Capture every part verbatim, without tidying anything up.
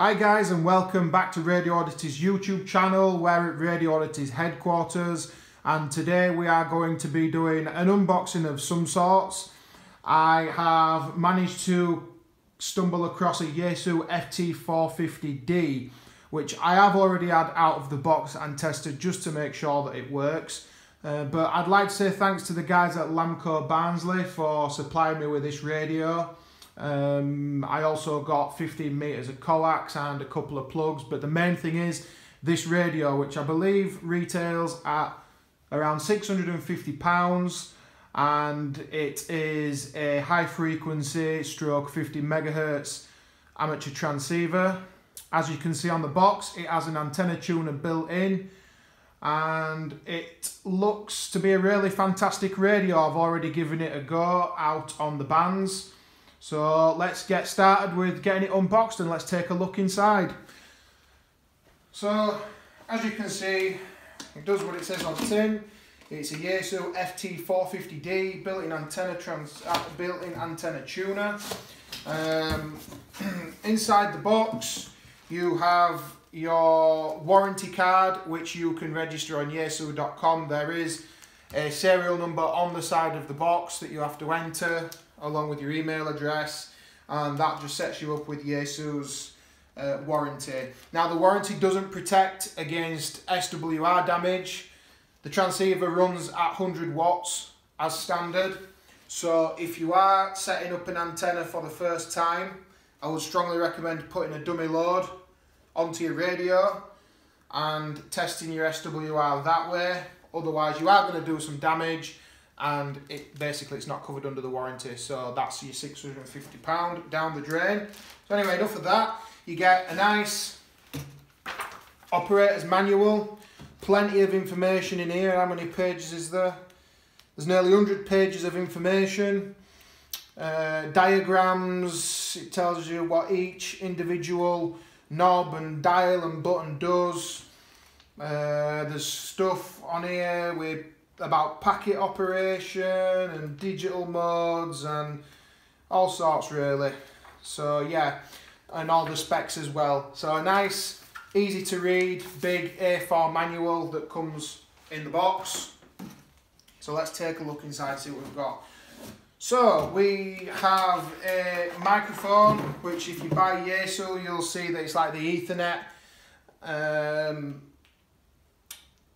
Hi guys, and welcome back to Radio Oddities YouTube channel. We're at Radio Oddities headquarters, and today we are going to be doing an unboxing of some sorts. I have managed to stumble across a Yaesu F T four fifty D, which I have already had out of the box and tested just to make sure that it works. Uh, but I'd like to say thanks to the guys at Lamco Barnsley for supplying me with this radio. Um, I also got fifteen meters of coax and a couple of plugs, but the main thing is this radio, which I believe retails at around six hundred and fifty pounds, and it is a high frequency stroke fifty megahertz amateur transceiver. As you can see on the box, it has an antenna tuner built in, and it looks to be a really fantastic radio. I've already given it a go out on the bands. So let's get started with getting it unboxed and let's take a look inside. So as you can see, it does what it says on the tin. It's a Yaesu F T four fifty D built-in antenna trans uh, built-in antenna tuner. Um, inside the box, you have your warranty card, which you can register on yaesu dot com. There is a serial number on the side of the box that you have to enter, along with your email address, and that just sets you up with Yaesu's uh, warranty. Now, the warranty doesn't protect against S W R damage. The transceiver runs at one hundred watts as standard, so if you are setting up an antenna for the first time, I would strongly recommend putting a dummy load onto your radio and testing your S W R that way. Otherwise, you are going to do some damage, and it basically it's not covered under the warranty, so that's your six hundred and fifty pounds down the drain. So anyway, enough of that. You get a nice operator's manual, plenty of information in here. How many pages is there? There's nearly one hundred pages of information, uh, diagrams. It tells you what each individual knob and dial and button does. Uh, there's stuff on here with about packet operation and digital modes and all sorts, really. So yeah, and all the specs as well. So a nice, easy to read, big A four manual that comes in the box. So let's take a look inside and see what we've got. So we have a microphone, which if you buy Yaesu, you'll see that it's like the Ethernet um,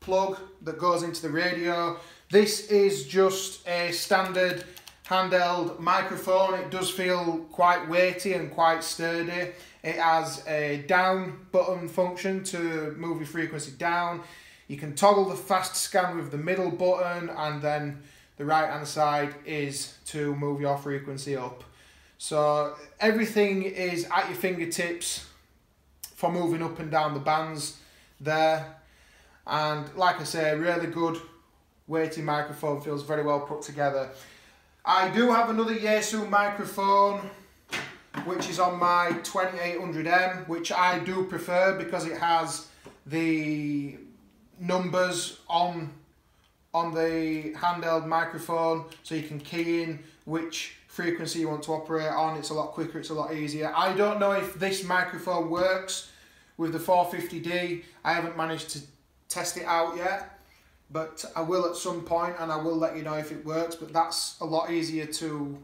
plug that goes into the radio. This is just a standard handheld microphone. It does feel quite weighty and quite sturdy. It has a down button function to move your frequency down. You can toggle the fast scan with the middle button, and then the right hand side is to move your frequency up. So everything is at your fingertips for moving up and down the bands there. And like I say, really good weighty microphone, feels very well put together. I do have another Yaesu microphone, which is on my twenty-eight hundred M, which I do prefer because it has the numbers on, on the handheld microphone, so you can key in which frequency you want to operate on. It's a lot quicker, it's a lot easier. I don't know if this microphone works with the four fifty D. I haven't managed to test it out yet, but I will at some point, and I will let you know if it works. But that's a lot easier to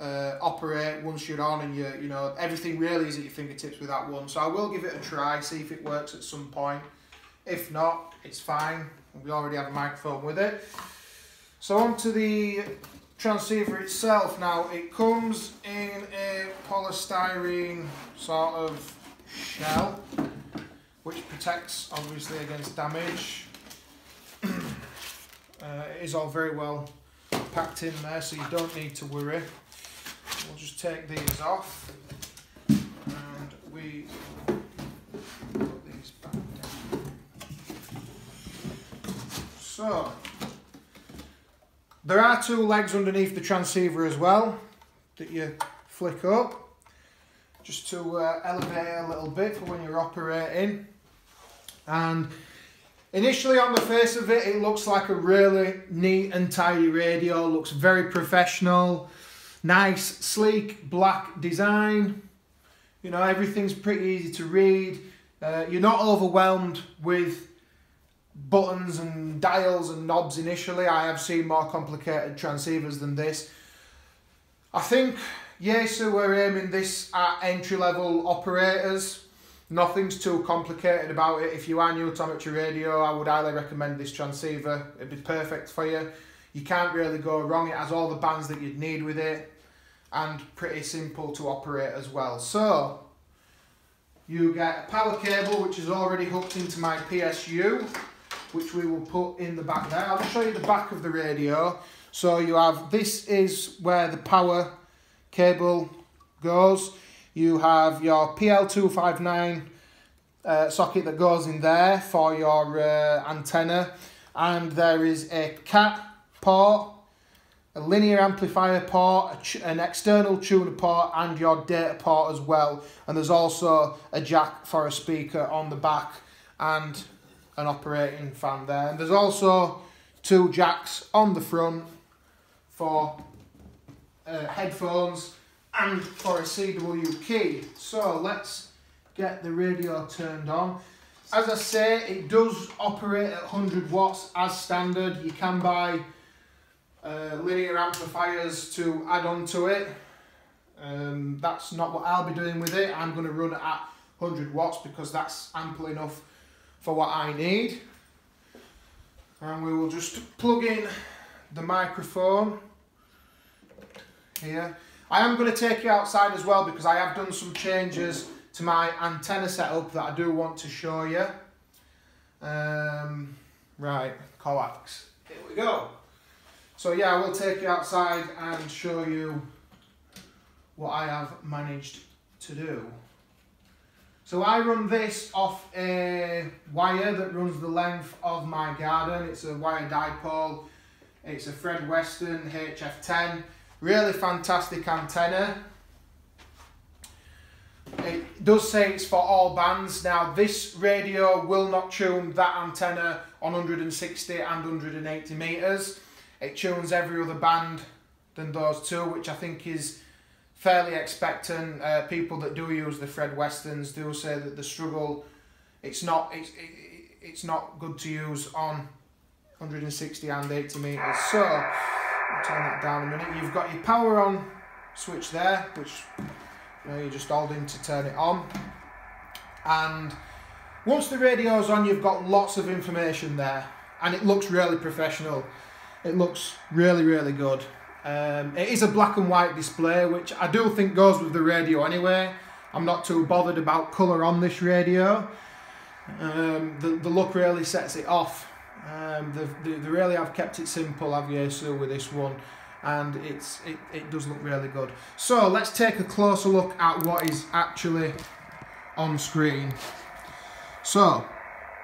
uh, operate once you're on, and you you know, everything really is at your fingertips with that one. So I will give it a try, see if it works at some point. If not, it's fine. We already have a microphone with it. So onto the transceiver itself. Now, it comes in a polystyrene sort of shell, which protects obviously against damage. uh, it is all very well packed in there, so you don't need to worry. We'll just take these off, and we put these back down. So there are two legs underneath the transceiver as well that you flick up, just to uh, elevate it a little bit for when you're operating. And initially, on the face of it, it looks like a really neat and tidy radio. Looks very professional, nice, sleek, black design. You know, everything's pretty easy to read. Uh, you're not overwhelmed with buttons and dials and knobs initially. I have seen more complicated transceivers than this. I think Yaesu were aiming this at entry-level operators. Nothing's too complicated about it. If you are new to amateur radio, I would highly recommend this transceiver. It'd be perfect for you. You can't really go wrong. It has all the bands that you'd need with it, and pretty simple to operate as well. So you get a power cable which is already hooked into my P S U, which we will put in the back there. I'll show you the back of the radio. So you have, this is where the power cable goes. You have your P L two fifty-nine uh, socket that goes in there for your uh, antenna, and there is a cat port, a linear amplifier port, an external tuner port, and your data port as well. And there's also a jack for a speaker on the back and an operating fan there. And there's also two jacks on the front for uh, headphones and for a C W key. So let's get the radio turned on. As I say, it does operate at one hundred watts as standard. You can buy uh, linear amplifiers to add on to it. Um, that's not what I'll be doing with it. I'm going to run it at one hundred watts because that's ample enough for what I need. And we will just plug in the microphone here. I am going to take you outside as well because I have done some changes to my antenna setup that I do want to show you. Um, right, coax. Here we go. So yeah, I will take you outside and show you what I have managed to do. So I run this off a wire that runs the length of my garden. It's a wire dipole. It's a Fred Weston H F ten. Really fantastic antenna. It does say it's for all bands. Now this radio will not tune that antenna on one hundred sixty and one hundred eighty meters. It tunes every other band than those two, which I think is fairly expectant. Uh, people that do use the Fred Westons do say that the struggle, it's not it's, it, it's not good to use on one hundred sixty and eighty meters. So turn that down a minute. You've got your power on switch there, which you know, you just hold in to turn it on. And once the radio's on, you've got lots of information there, and it looks really professional. It looks really, really good. Um, it is a black and white display, which I do think goes with the radio anyway. I'm not too bothered about colour on this radio. Um, the, the look really sets it off. Um, they, they really have kept it simple, have Yaesu, with this one, and it's it, it does look really good. So let's take a closer look at what is actually on screen. So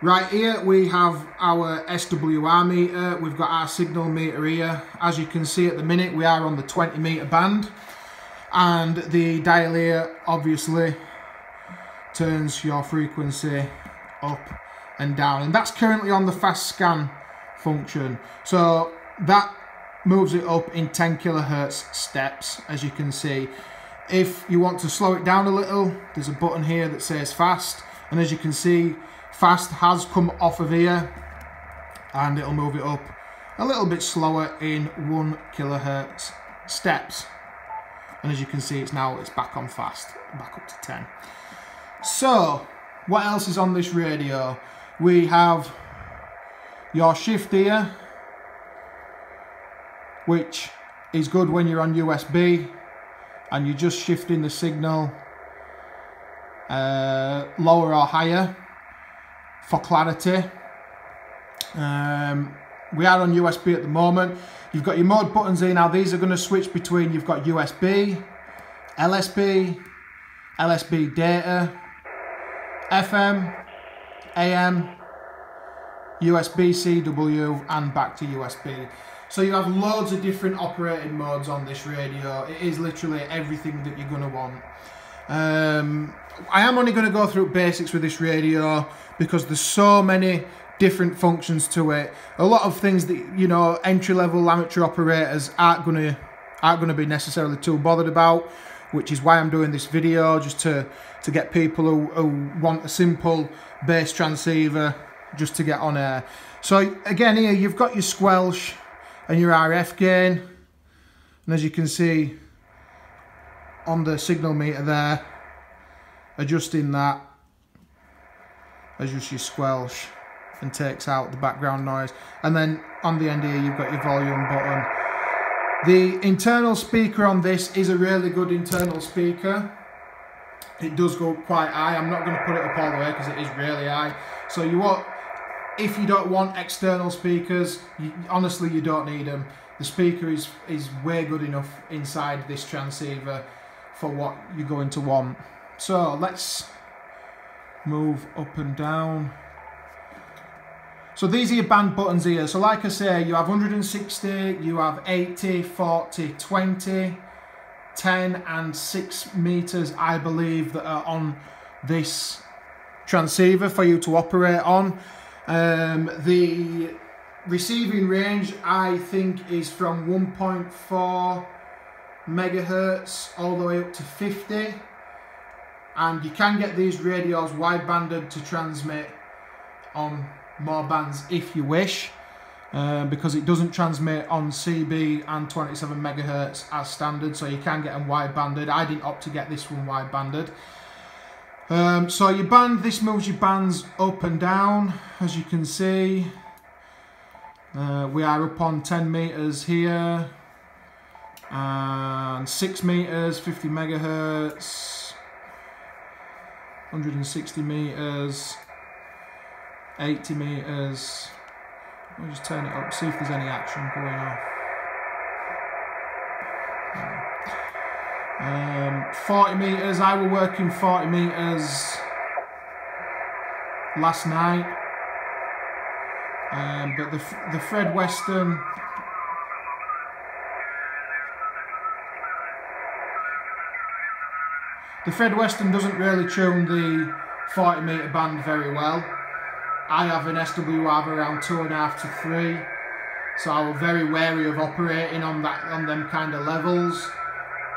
right here we have our S W R meter, we've got our signal meter here. As you can see at the minute we are on the twenty meter band, and the dial here obviously turns your frequency up and down, and that's currently on the fast scan function, so that moves it up in ten kilohertz steps. As you can see, if you want to slow it down a little, there's a button here that says fast, and as you can see, fast has come off of here and it'll move it up a little bit slower in one kilohertz steps, and as you can see, it's now it's back on fast, back up to ten. So what else is on this radio? We have your shift here, which is good when you're on U S B and you're just shifting the signal uh, lower or higher for clarity. Um, we are on U S B at the moment. You've got your mode buttons here. Now these are going to switch between, you've got U S B, L S B, L S B data, F M, A M, U S B C W, and back to U S B. So you have loads of different operating modes on this radio. It is literally everything that you're going to want. Um, I am only going to go through basics with this radio because there's so many different functions to it. A lot of things that, you know, entry-level amateur operators aren't going to aren't going to be necessarily too bothered about. which is why I'm doing this video, just to, to get people who, who want a simple bass transceiver just to get on air. So again, here you've got your squelch and your R F gain, and as you can see on the signal meter there, adjusting that as just your squelch and takes out the background noise. And then on the end here you've got your volume button. The internal speaker on this is a really good internal speaker. It does go quite high. I'm not going to put it up all the way because it is really high. So you want, if you don't want external speakers, you, honestly you don't need them. The speaker is, is way good enough inside this transceiver for what you're going to want. So let's move up and down. So these are your band buttons here. So like I say, you have one hundred sixty, you have eighty, forty, twenty, ten and six meters, I believe, that are on this transceiver for you to operate on. Um, the receiving range, I think, is from one point four megahertz all the way up to fifty. And you can get these radios wide-banded to transmit on more bands if you wish, uh, because it doesn't transmit on C B and twenty-seven megahertz as standard, so you can get them wide-banded. I didn't opt to get this one wide-banded. Um, so your band, this moves your bands up and down, as you can see. Uh, we are up on ten meters here, and six meters, fifty megahertz. one hundred sixty meters, eighty meters. We'll just turn it up, see if there's any action going off. Um, forty meters. I was working forty meters last night, um, but the the Fred Weston The Fred Weston doesn't really tune the forty meter band very well. I have an S W R of around two and a half to three, so I'm very wary of operating on that on them kind of levels.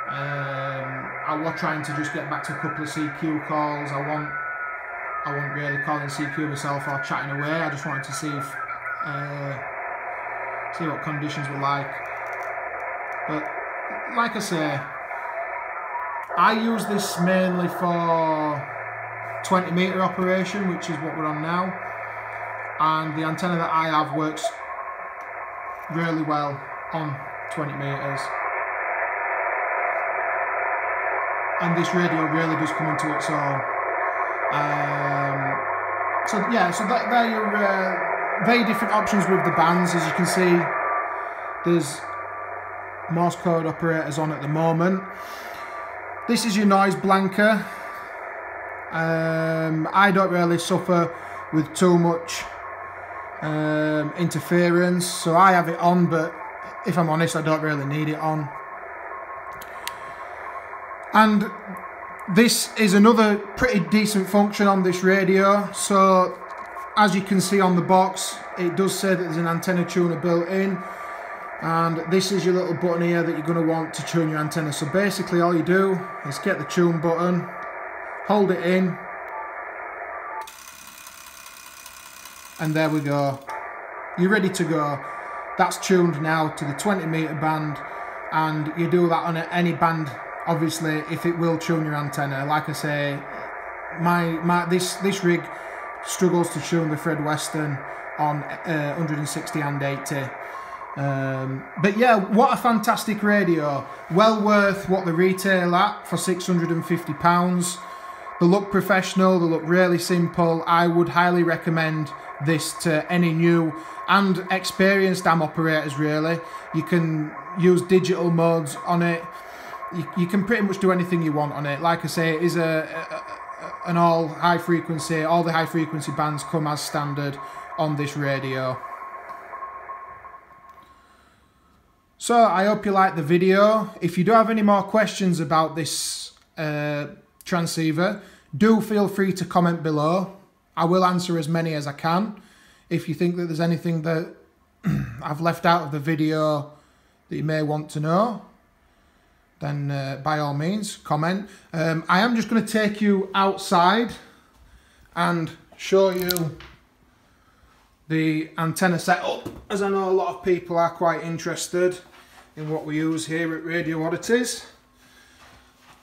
Um, I was trying to just get back to a couple of C Q calls. I want, I wasn't really calling C Q myself or chatting away. I just wanted to see if, uh, see what conditions were like. But like I say, I use this mainly for twenty meter operation, which is what we're on now, and the antenna that I have works really well on twenty meters, and this radio really does come into its own. Um, so yeah, so that, they're your uh, very different options with the bands. As you can see, there's Morse code operators on at the moment. This is your noise blanker. Um, I don't really suffer with too much um, interference, so I have it on, but if I'm honest, I don't really need it on. And this is another pretty decent function on this radio. So as you can see on the box, it does say that there's an antenna tuner built in. And this is your little button here that you're going to want to tune your antenna. So basically all you do is get the tune button, hold it in, and there we go, you're ready to go. That's tuned now to the twenty meter band, and you do that on any band, obviously, if it will tune your antenna. Like I say, my my this this rig struggles to tune the Fred Weston on uh, one hundred sixty and eighty. Um, but yeah, what a fantastic radio. Well worth what the retail at for six hundred and fifty pounds. They look professional, they look really simple. I would highly recommend this to any new and experienced A M operators, really. You can use digital modes on it. You, you can pretty much do anything you want on it. Like I say, it is a, a, an all high frequency, all the high frequency bands come as standard on this radio. So I hope you liked the video. If you do have any more questions about this uh, transceiver, do feel free to comment below. I will answer as many as I can. If you think that there's anything that I've left out of the video that you may want to know, then uh, by all means, comment. Um, I am just going to take you outside and show you the antenna setup, as I know a lot of people are quite interested in what we use here at Radio Oddities.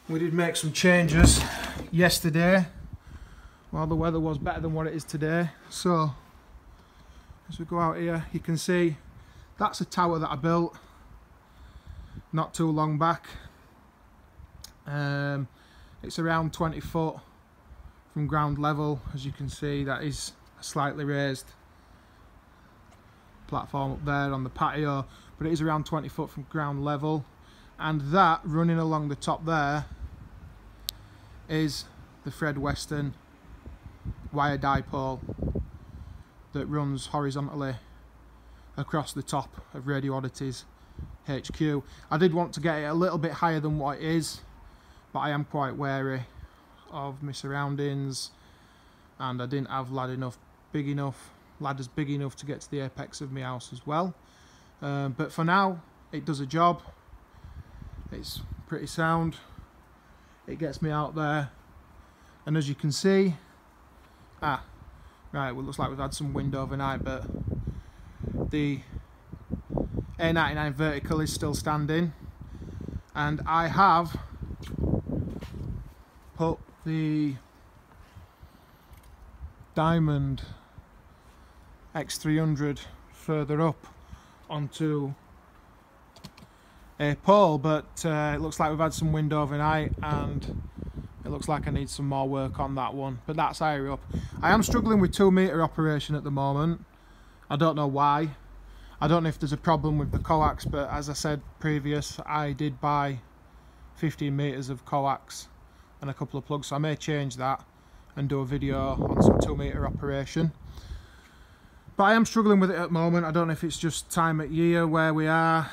We did make some changes yesterday while the weather was better than what it is today. So as we go out here, you can see that's a tower that I built not too long back. Um, it's around twenty foot from ground level. As you can see, that is a slightly raised platform up there on the patio, but it is around twenty foot from ground level, and that running along the top there is the Fred Weston wire dipole that runs horizontally across the top of Radio Oddities H Q. I did want to get it a little bit higher than what it is, but I am quite wary of my surroundings, and I didn't have lad enough big enough ladders big enough to get to the apex of my house as well. Uh, but for now, it does a job. It's pretty sound. It gets me out there, and as you can see, ah, right, well, it looks like we've had some wind overnight, but the A ninety-nine vertical is still standing, and I have put the Diamond X three hundred further up onto a pole, but uh, it looks like we've had some wind overnight, and it looks like I need some more work on that one, but that's higher up. I am struggling with two meter operation at the moment. I don't know why. I don't know if there's a problem with the coax, but as I said previous, I did buy fifteen meters of coax and a couple of plugs, so I may change that and do a video on some two meter operation. But I am struggling with it at the moment. I don't know if it's just time of year where we are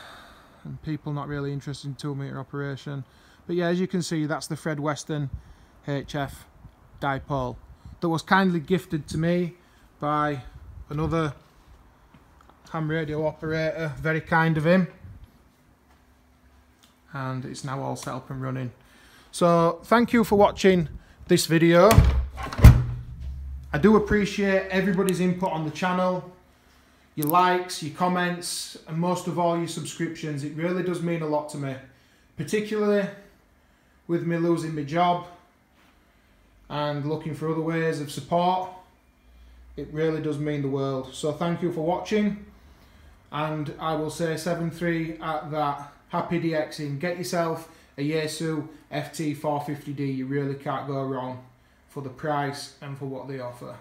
and people not really interested in two meter operation. But yeah, as you can see, that's the Fred Weston H F dipole that was kindly gifted to me by another ham radio operator, very kind of him, and it's now all set up and running. So thank you for watching this video. I do appreciate everybody's input on the channel, your likes, your comments, and most of all your subscriptions. It really does mean a lot to me, particularly with me losing my job and looking for other ways of support. It really does mean the world. So thank you for watching, and I will say seven three at that. Happy DXing. Get yourself a Yaesu F T four fifty D. You really can't go wrong for the price and for what they offer.